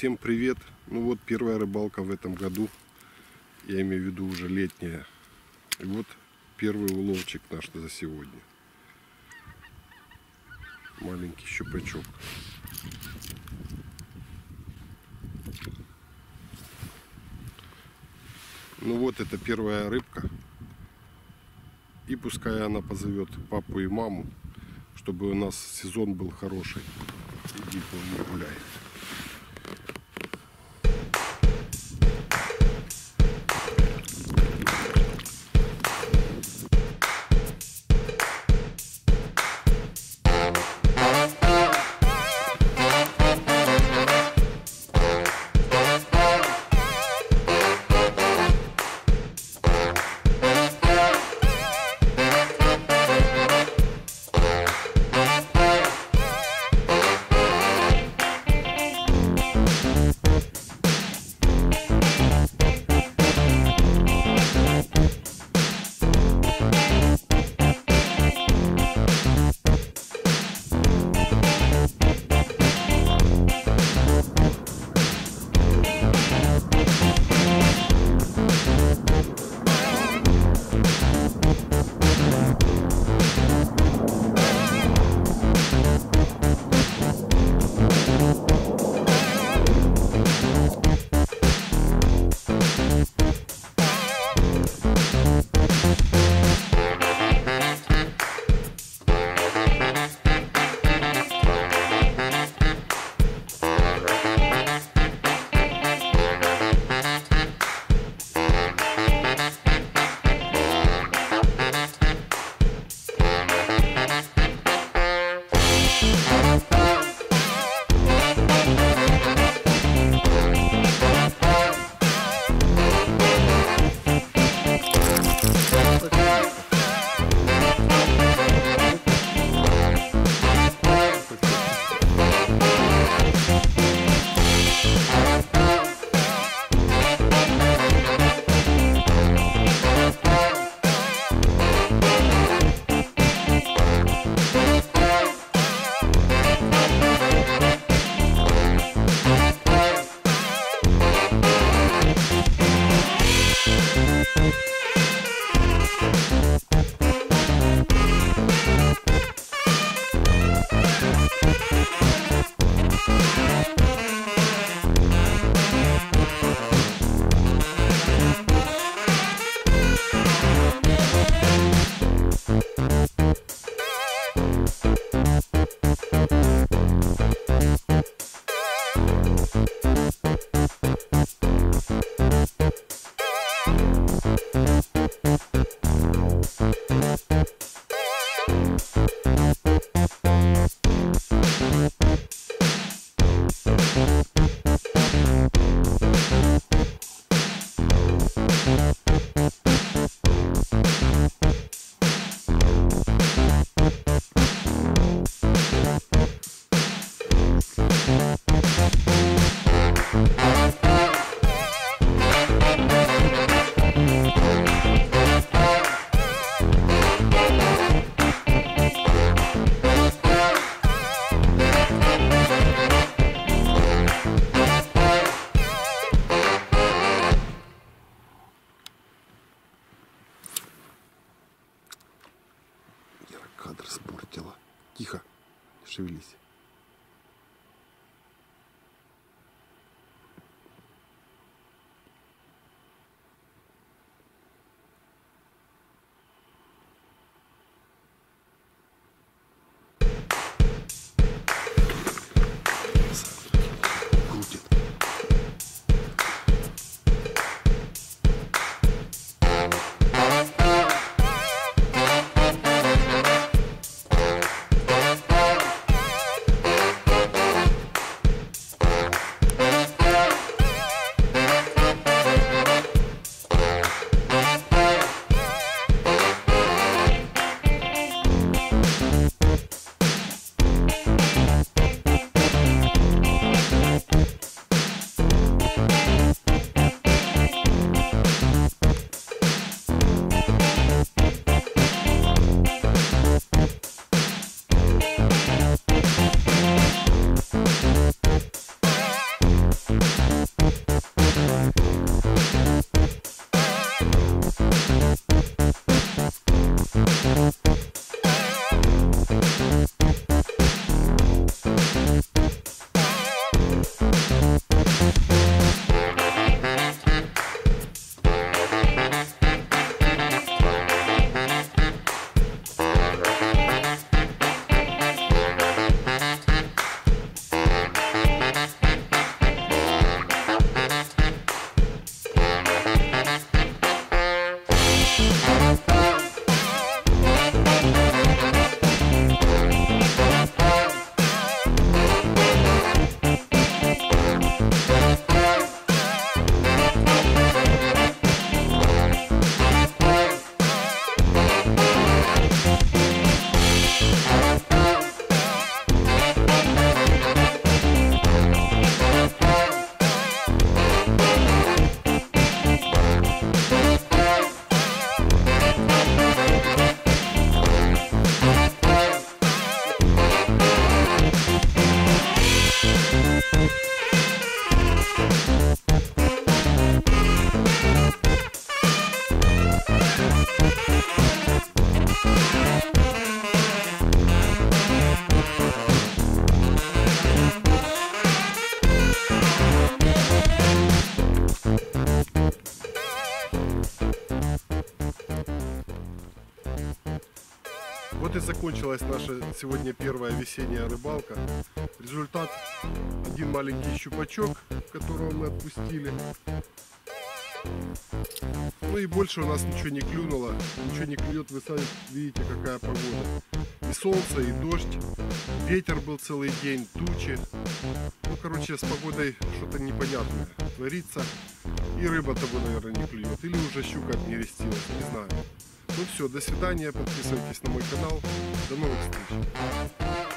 Всем привет! Ну вот первая рыбалка в этом году, я имею в виду уже летняя. И вот первый уловчик наш за сегодня. Маленький щупачок. Ну вот это первая рыбка. И пускай она позовет папу и маму, чтобы у нас сезон был хороший. И Дипа не гуляет. Кадр спортила. Тихо, не шевелись. и закончилась наша сегодня первая весенняя рыбалка. Результат: один маленький щупачок, которого мы отпустили. Ну и больше у нас ничего не клюнуло, ничего не клюет. Вы сами видите, какая погода. И солнце, и дождь, ветер был целый день, тучи. Ну, короче, с погодой что-то непонятное творится. И рыба того, наверное, не клюет. Или уже щука обнерестилась, не знаю. Ну все, до свидания, подписывайтесь на мой канал. До новых встреч.